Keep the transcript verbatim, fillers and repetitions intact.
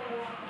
All right.